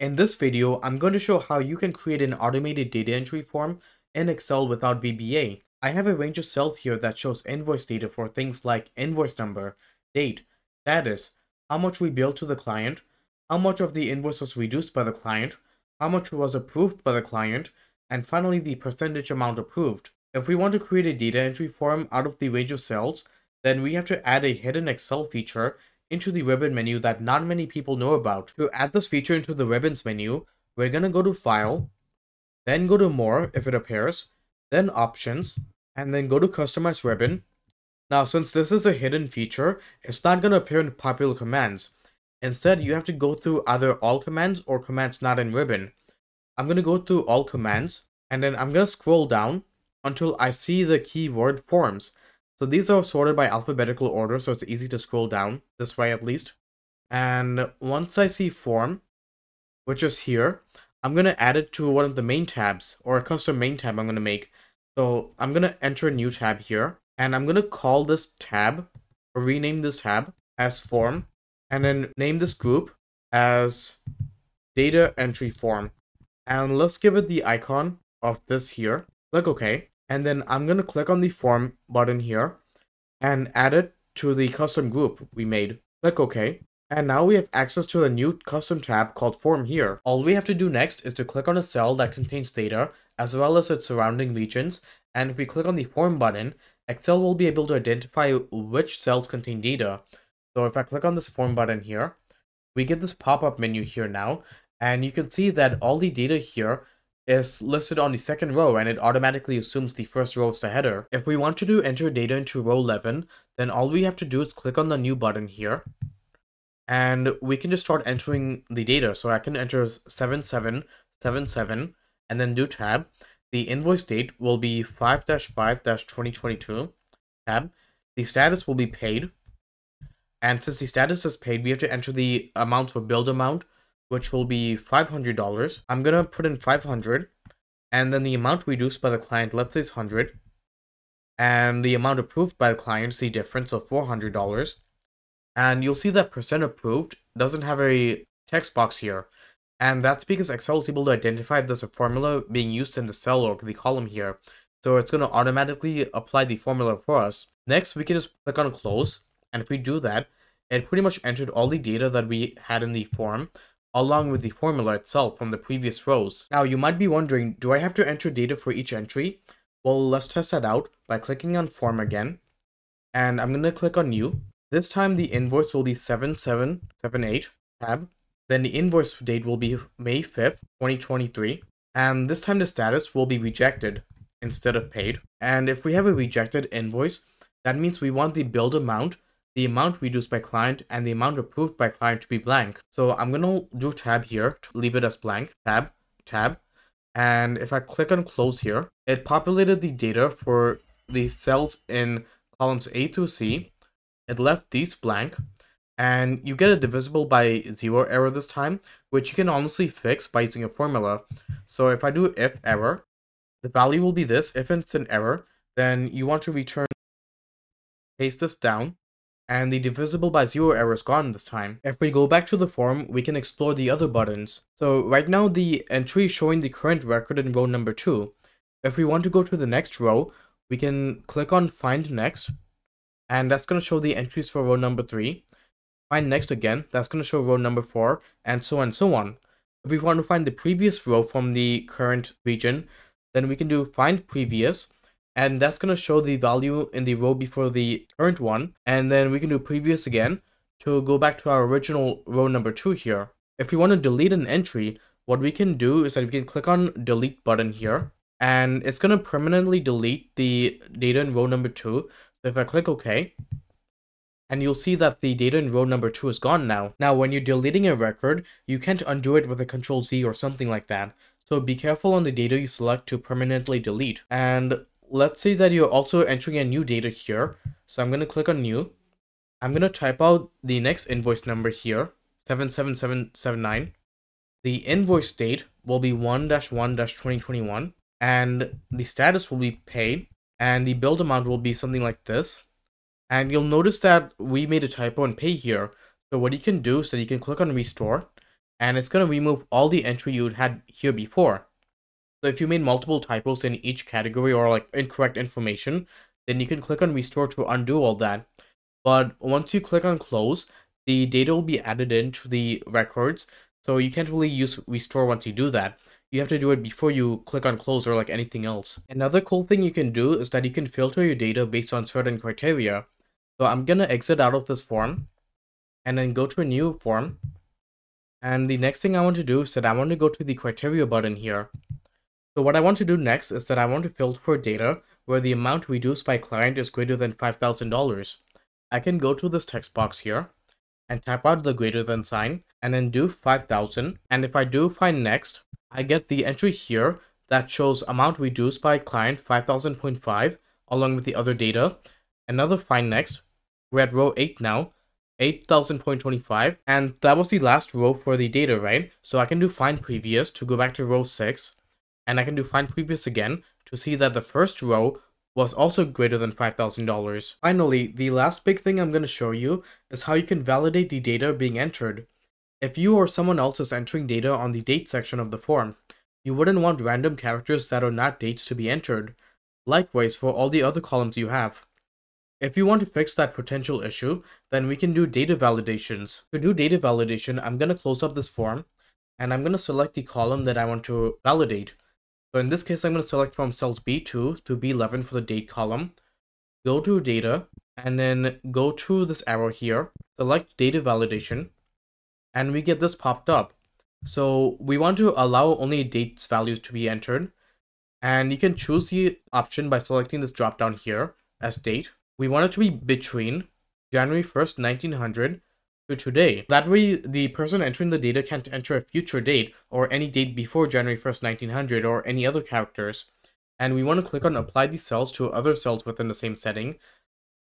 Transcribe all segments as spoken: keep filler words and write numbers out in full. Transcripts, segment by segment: In this video, I'm going to show how you can create an automated data entry form in Excel without V B A. I have a range of cells here that shows invoice data for things like invoice number, date, status, how much we billed to the client, how much of the invoice was reduced by the client, how much was approved by the client, and finally the percentage amount approved. If we want to create a data entry form out of the range of cells, then we have to add a hidden Excel feature into the ribbon menu that not many people know about. To add this feature into the ribbons menu, we're gonna go to File, then go to More if it appears, then Options, and then go to Customize Ribbon. Now, since this is a hidden feature, it's not gonna appear in popular commands. Instead, you have to go through either All Commands or Commands Not in Ribbon. I'm gonna go through All Commands, and then I'm gonna scroll down until I see the keyword Forms. So these are sorted by alphabetical order, so it's easy to scroll down, this way at least. And once I see form, which is here, I'm going to add it to one of the main tabs, or a custom main tab I'm going to make. So I'm going to enter a new tab here, and I'm going to call this tab, or rename this tab as form, and then name this group as data entry form. And let's give it the icon of this here. Click OK. And then I'm going to click on the form button here and add it to the custom group we made. Click OK. And now we have access to the new custom tab called form here. All we have to do next is to click on a cell that contains data as well as its surrounding regions. And if we click on the form button, Excel will be able to identify which cells contain data. So if I click on this form button here, we get this pop-up menu here now. And you can see that all the data here is listed on the second row, and it automatically assumes the first row is the header. If we want to do enter data into row eleven, then all we have to do is click on the new button here, and we can just start entering the data. So I can enter seven seven seven seven and then do tab. The invoice date will be five dash five dash twenty twenty-two, tab. The status will be paid, and since the status is paid, we have to enter the amount for billed amount, which will be five hundred dollars. I'm gonna put in five hundred, and then the amount reduced by the client, let's say, is one hundred, and the amount approved by the client is the difference of four hundred dollars. And you'll see that percent approved doesn't have a text box here, and that's because Excel is able to identify there's a formula being used in the cell or the column here, so it's gonna automatically apply the formula for us. Next, we can just click on Close, and if we do that, it pretty much entered all the data that we had in the form, along with the formula itself from the previous rows. Now you might be wondering, do I have to enter data for each entry? Well, let's test that out by clicking on form again, and I'm gonna click on new. This time the invoice will be seven seven seven eight, tab. Then the invoice date will be May fifth twenty twenty-three, and this time the status will be rejected instead of paid. And if we have a rejected invoice, that means we want the billed amount, the amount reduced by client, and the amount approved by client to be blank. So I'm going to do tab here to leave it as blank, tab, tab. And if I click on close here, it populated the data for the cells in columns A through C. It left these blank, and you get a divisible by zero error this time, which you can honestly fix by using a formula. So if I do if error, the value will be this. If it's an error, then you want to return, paste this down, and the divisible by zero error is gone this time. If we go back to the form, we can explore the other buttons. So right now the entry is showing the current record in row number two. If we want to go to the next row, we can click on find next, and that's gonna show the entries for row number three. Find next again, that's gonna show row number four, and so on and so on. If we want to find the previous row from the current region, then we can do find previous, and that's going to show the value in the row before the current one. And then we can do previous again to go back to our original row number two here. If we want to delete an entry, what we can do is that we can click on delete button here, and it's going to permanently delete the data in row number two. So if I click OK, and you'll see that the data in row number two is gone now. Now, when you're deleting a record, you can't undo it with a control Z or something like that. So be careful on the data you select to permanently delete. And let's say that you're also entering a new data here. So I'm going to click on new. I'm going to type out the next invoice number here, seven seven seven seven nine. The invoice date will be one dash one dash twenty twenty-one, and the status will be paid, and the billed amount will be something like this. And you'll notice that we made a typo in pay here. So what you can do is that you can click on restore, and it's going to remove all the entry you had here before. So if you made multiple typos in each category or like incorrect information, then you can click on restore to undo all that. But once you click on close, the data will be added into the records. So you can't really use restore once you do that. You have to do it before you click on close or like anything else. Another cool thing you can do is that you can filter your data based on certain criteria. So I'm going to exit out of this form and then go to a new form. And the next thing I want to do is that I want to go to the criteria button here. So what I want to do next is that I want to filter for data where the amount reduced by client is greater than five thousand dollars. I can go to this text box here and type out the greater than sign and then do five thousand. And if I do find next, I get the entry here that shows amount reduced by client five thousand point five along with the other data. Another find next, we're at row eight now, eight thousand point two five, and that was the last row for the data, right? So I can do find previous to go back to row six, and I can do find previous again to see that the first row was also greater than five thousand dollars. Finally, the last big thing I'm going to show you is how you can validate the data being entered. If you or someone else is entering data on the date section of the form, you wouldn't want random characters that are not dates to be entered. Likewise for all the other columns you have. If you want to fix that potential issue, then we can do data validations. To do data validation, I'm going to close up this form and I'm going to select the column that I want to validate. So in this case, I'm going to select from cells B two to B eleven for the date column. Go to data and then go to this arrow here, select data validation, and we get this popped up. So we want to allow only dates values to be entered, and you can choose the option by selecting this drop down here as date. We want it to be between January first, nineteen hundred to today. That way, the person entering the data can't enter a future date or any date before January first, nineteen hundred or any other characters. And we want to click on apply these cells to other cells within the same setting.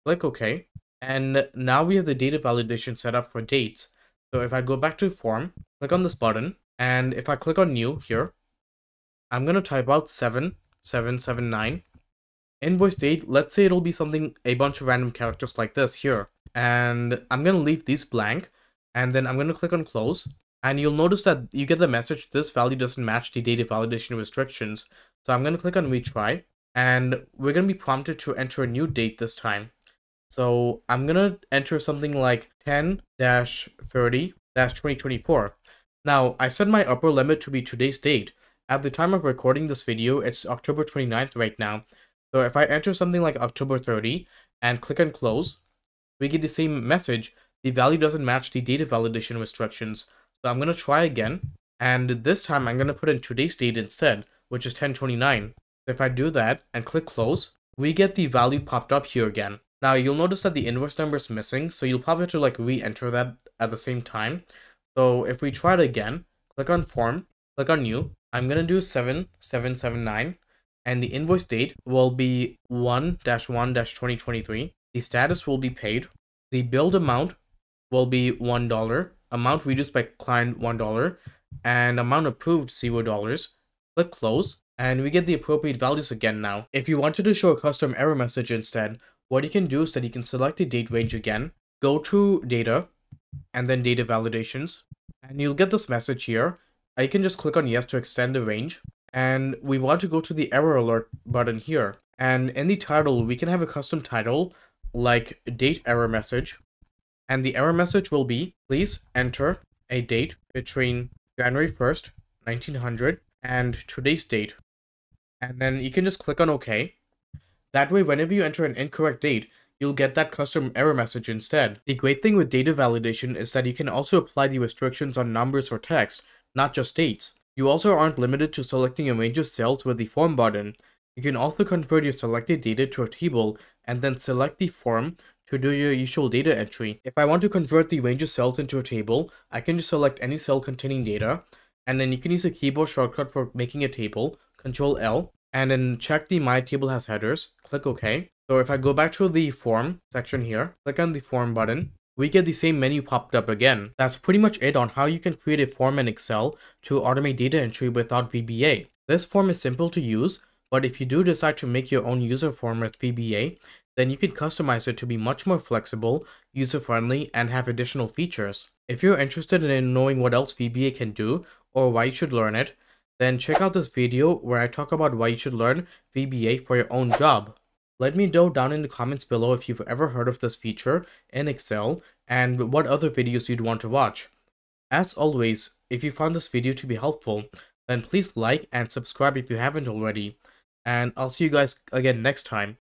Click OK. And now we have the data validation set up for dates. So if I go back to form, click on this button, and if I click on new here, I'm going to type out seven seven seven nine. Invoice date, let's say it'll be something, a bunch of random characters like this here. And I'm going to leave these blank, and then I'm going to click on close. And you'll notice that you get the message, this value doesn't match the data validation restrictions. So I'm going to click on retry, and we're going to be prompted to enter a new date this time. So I'm going to enter something like ten dash thirty dash twenty twenty-four. Now, I set my upper limit to be today's date. At the time of recording this video, it's October twenty-ninth right now. So if I enter something like October thirtieth and click on close, we get the same message. The value doesn't match the data validation restrictions. So I'm going to try again. And this time I'm going to put in today's date instead, which is ten twenty-nine. So if I do that and click close, we get the value popped up here again. Now you'll notice that the invoice number is missing. So you'll probably have to like re-enter that at the same time. So if we try it again, click on form, click on new, I'm going to do seven seven seven nine. And the invoice date will be one dash one dash twenty twenty-three. The status will be paid. The billed amount will be one dollar. Amount reduced by client one dollar. And amount approved zero dollars. Click close. And we get the appropriate values again now. If you wanted to show a custom error message instead, what you can do is that you can select the date range again. Go to data. And then data validations. And you'll get this message here. I can just click on yes to extend the range. And we want to go to the error alert button here, and in the title we can have a custom title like date error message, and the error message will be please enter a date between January first, nineteen hundred and today's date, and then you can just click on OK. That way whenever you enter an incorrect date, you'll get that custom error message instead. The great thing with data validation is that you can also apply the restrictions on numbers or text, not just dates. You also aren't limited to selecting a range of cells with the form button. You can also convert your selected data to a table and then select the form to do your usual data entry. If I want to convert the range of cells into a table, I can just select any cell containing data, and then you can use a keyboard shortcut for making a table, control L, and then check the My Table Has Headers, click OK. So if I go back to the form section here, click on the form button, we get the same menu popped up again. That's pretty much it on how you can create a form in Excel to automate data entry without V B A. This form is simple to use, but if you do decide to make your own user form with V B A, then you can customize it to be much more flexible, user-friendly, and have additional features. If you're interested in knowing what else V B A can do or why you should learn it, then check out this video where I talk about why you should learn V B A for your own job. Let me know down in the comments below if you've ever heard of this feature in Excel and what other videos you'd want to watch. As always, if you found this video to be helpful, then please like and subscribe if you haven't already. And I'll see you guys again next time.